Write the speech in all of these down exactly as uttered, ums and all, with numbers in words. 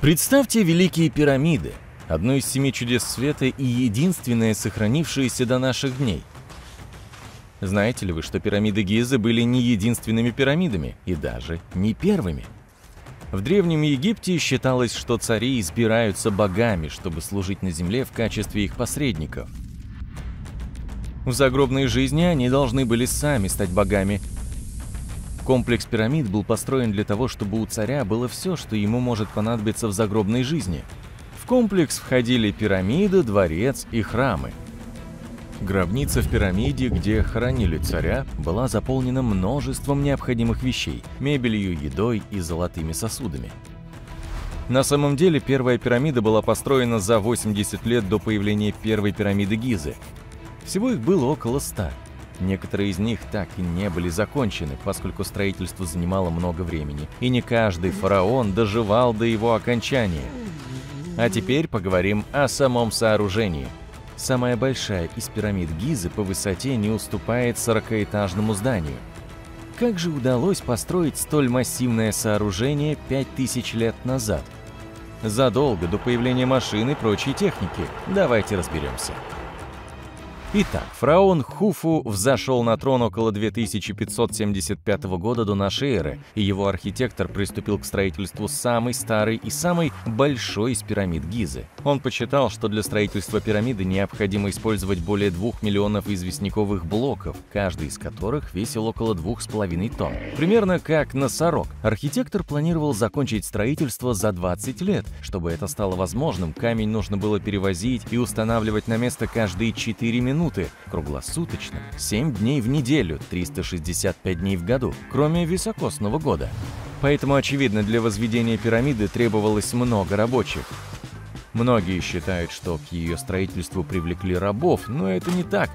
Представьте Великие пирамиды, одно из семи чудес света и единственное, сохранившееся до наших дней. Знаете ли вы, что пирамиды Гизы были не единственными пирамидами и даже не первыми? В Древнем Египте считалось, что цари избираются богами, чтобы служить на земле в качестве их посредников. В загробной жизни они должны были сами стать богами. Комплекс пирамид был построен для того, чтобы у царя было все, что ему может понадобиться в загробной жизни. В комплекс входили пирамида, дворец и храмы. Гробница в пирамиде, где хоронили царя, была заполнена множеством необходимых вещей – мебелью, едой и золотыми сосудами. На самом деле, первая пирамида была построена за восемьдесят лет до появления первой пирамиды Гизы. Всего их было около ста. Некоторые из них так и не были закончены, поскольку строительство занимало много времени, и не каждый фараон доживал до его окончания. А теперь поговорим о самом сооружении. Самая большая из пирамид Гизы по высоте не уступает сорокаэтажному зданию. Как же удалось построить столь массивное сооружение пять тысяч лет назад? Задолго до появления машин и прочей техники. Давайте разберемся. Итак, фараон Хуфу взошел на трон около две тысячи пятьсот семьдесят пятого года до нашей эры, и его архитектор приступил к строительству самой старой и самой большой из пирамид Гизы. Он посчитал, что для строительства пирамиды необходимо использовать более двух миллионов известняковых блоков, каждый из которых весил около двух с половиной тонн. Примерно как носорог. Архитектор планировал закончить строительство за двадцать лет. Чтобы это стало возможным, камень нужно было перевозить и устанавливать на место каждые четыре минуты. Минуты, круглосуточно, семь дней в неделю, триста шестьдесят пять дней в году, кроме високосного года. Поэтому, очевидно, для возведения пирамиды требовалось много рабочих. Многие считают, что к ее строительству привлекли рабов, но это не так.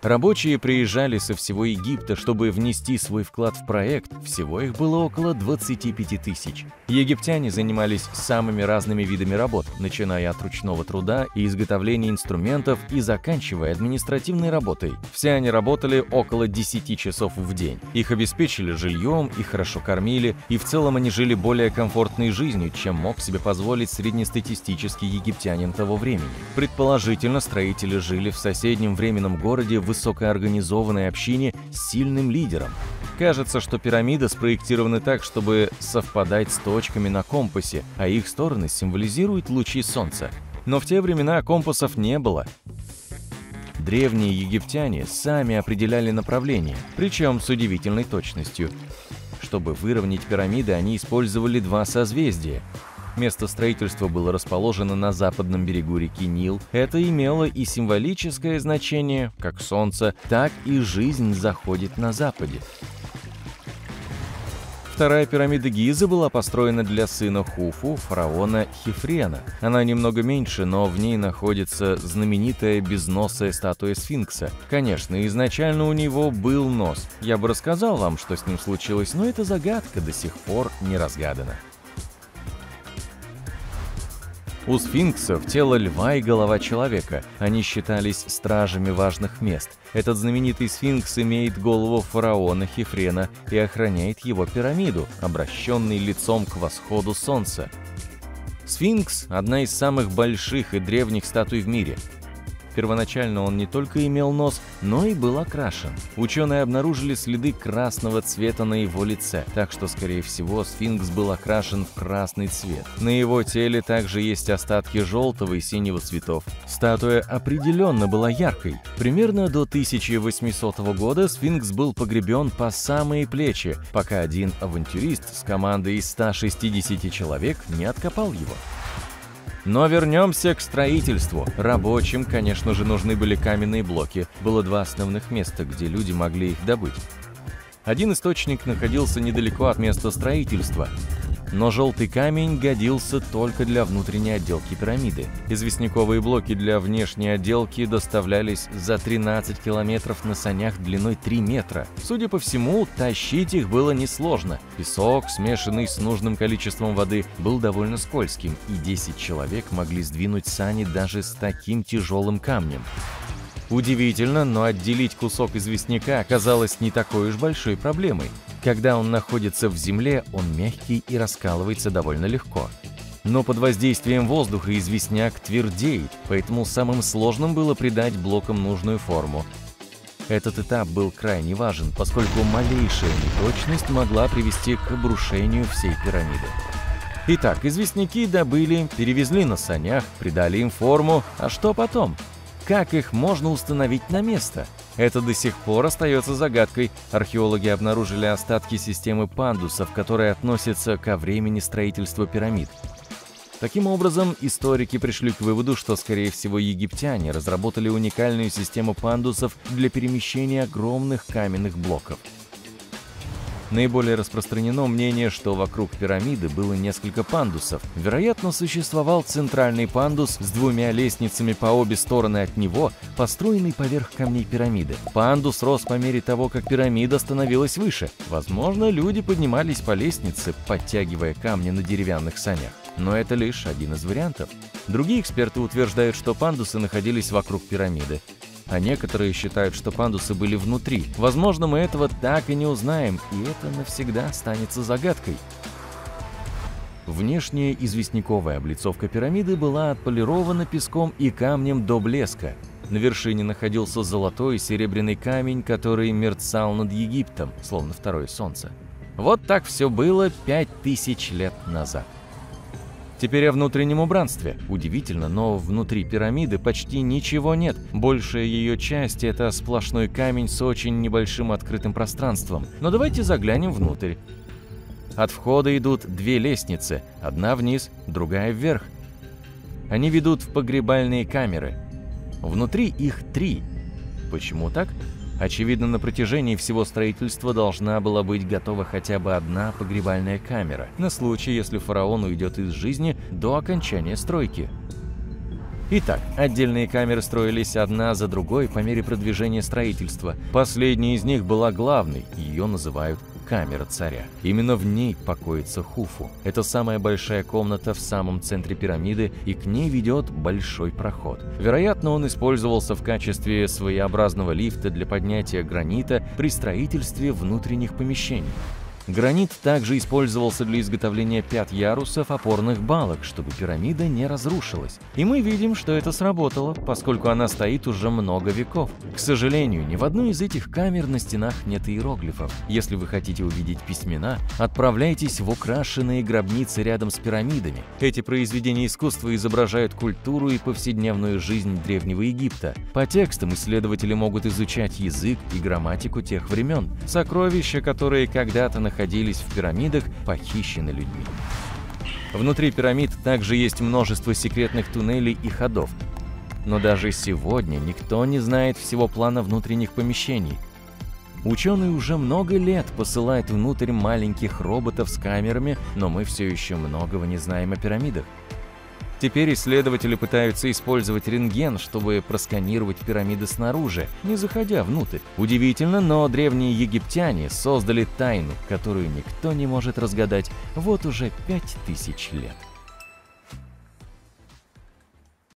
Рабочие приезжали со всего Египта, чтобы внести свой вклад в проект, всего их было около двадцати пяти тысяч. Египтяне занимались самыми разными видами работ, начиная от ручного труда и изготовления инструментов и заканчивая административной работой. Все они работали около десяти часов в день. Их обеспечили жильем, их хорошо кормили, и в целом они жили более комфортной жизнью, чем мог себе позволить среднестатистический египтянин того времени. Предположительно, строители жили в соседнем временном городе в высокоорганизованной общине с сильным лидером. Кажется, что пирамиды спроектированы так, чтобы совпадать с точками на компасе, а их стороны символизируют лучи солнца. Но в те времена компасов не было. Древние египтяне сами определяли направление, причем с удивительной точностью. Чтобы выровнять пирамиды, они использовали два созвездия. Место строительства было расположено на западном берегу реки Нил. Это имело и символическое значение, как солнце, так и жизнь заходит на западе. Вторая пирамида Гизы была построена для сына Хуфу, фараона Хефрена. Она немного меньше, но в ней находится знаменитая безносая статуя сфинкса. Конечно, изначально у него был нос. Я бы рассказал вам, что с ним случилось, но эта загадка до сих пор не разгадана. У сфинксов тело льва и голова человека. Они считались стражами важных мест. Этот знаменитый сфинкс имеет голову фараона Хефрена и охраняет его пирамиду, обращенный лицом к восходу солнца. Сфинкс – одна из самых больших и древних статуй в мире. Первоначально он не только имел нос, но и был окрашен. Ученые обнаружили следы красного цвета на его лице, так что, скорее всего, сфинкс был окрашен в красный цвет. На его теле также есть остатки желтого и синего цветов. Статуя определенно была яркой. Примерно до тысяча восьмисотого года сфинкс был погребен по самые плечи, пока один авантюрист с командой из ста шестидесяти человек не откопал его. Но вернемся к строительству. Рабочим, конечно же, нужны были каменные блоки. Было два основных места, где люди могли их добыть. Один источник находился недалеко от места строительства. Но желтый камень годился только для внутренней отделки пирамиды. Известняковые блоки для внешней отделки доставлялись за тринадцать километров на санях длиной три метра. Судя по всему, тащить их было несложно. Песок, смешанный с нужным количеством воды, был довольно скользким, и десять человек могли сдвинуть сани даже с таким тяжелым камнем. Удивительно, но отделить кусок известняка оказалось не такой уж большой проблемой. Когда он находится в земле, он мягкий и раскалывается довольно легко. но под воздействием воздуха известняк твердеет, поэтому самым сложным было придать блокам нужную форму. Этот этап был крайне важен, поскольку малейшая неточность могла привести к обрушению всей пирамиды. Итак, известняки добыли, перевезли на санях, придали им форму, а что потом? Как их можно установить на место? Это до сих пор остается загадкой. Археологи обнаружили остатки системы пандусов, которые относятся ко времени строительства пирамид. Таким образом, историки пришли к выводу, что, скорее всего, египтяне разработали уникальную систему пандусов для перемещения огромных каменных блоков. Наиболее распространено мнение, что вокруг пирамиды было несколько пандусов. Вероятно, существовал центральный пандус с двумя лестницами по обе стороны от него, построенный поверх камней пирамиды. Пандус рос по мере того, как пирамида становилась выше. Возможно, люди поднимались по лестнице, подтягивая камни на деревянных санях. Но это лишь один из вариантов. Другие эксперты утверждают, что пандусы находились вокруг пирамиды. А некоторые считают, что пандусы были внутри. Возможно, мы этого так и не узнаем, и это навсегда останется загадкой. Внешняя известняковая облицовка пирамиды была отполирована песком и камнем до блеска. На вершине находился золотой и серебряный камень, который мерцал над Египтом, словно второе солнце. Вот так все было пять тысяч лет назад. Теперь о внутреннем убранстве. Удивительно, но внутри пирамиды почти ничего нет. Большая ее часть – это сплошной камень с очень небольшим открытым пространством. Но давайте заглянем внутрь. От входа идут две лестницы, одна вниз, другая вверх. Они ведут в погребальные камеры. Внутри их три. Почему так? Очевидно, на протяжении всего строительства должна была быть готова хотя бы одна погребальная камера, на случай, если фараон уйдет из жизни до окончания стройки. Итак, отдельные камеры строились одна за другой по мере продвижения строительства. Последняя из них была главной, ее называют камера царя. Именно в ней покоится Хуфу. Это самая большая комната в самом центре пирамиды, и к ней ведет большой проход. Вероятно, он использовался в качестве своеобразного лифта для поднятия гранита при строительстве внутренних помещений. Гранит также использовался для изготовления пят ярусов опорных балок, чтобы пирамида не разрушилась. И мы видим, что это сработало, поскольку она стоит уже много веков. К сожалению, ни в одной из этих камер на стенах нет иероглифов. Если вы хотите увидеть письмена, отправляйтесь в украшенные гробницы рядом с пирамидами. Эти произведения искусства изображают культуру и повседневную жизнь Древнего Египта. По текстам исследователи могут изучать язык и грамматику тех времен. Сокровища, которые когда-то находились находились в пирамидах, похищены людьми. Внутри пирамид также есть множество секретных туннелей и ходов. Но даже сегодня никто не знает всего плана внутренних помещений. Ученые уже много лет посылают внутрь маленьких роботов с камерами, но мы все еще многого не знаем о пирамидах. Теперь исследователи пытаются использовать рентген, чтобы просканировать пирамиды снаружи, не заходя внутрь. Удивительно, но древние египтяне создали тайну, которую никто не может разгадать вот уже пять тысяч лет.